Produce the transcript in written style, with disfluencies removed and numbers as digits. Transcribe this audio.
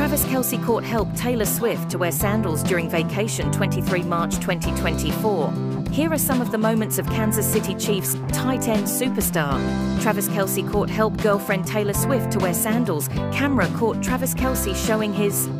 Travis Kelce caught helped Taylor Swift to wear sandals during vacation 23 March 2024. Here are some of the moments of Kansas City Chiefs tight end superstar. Travis Kelce caught helped girlfriend Taylor Swift to wear sandals. Camera caught Travis Kelce showing his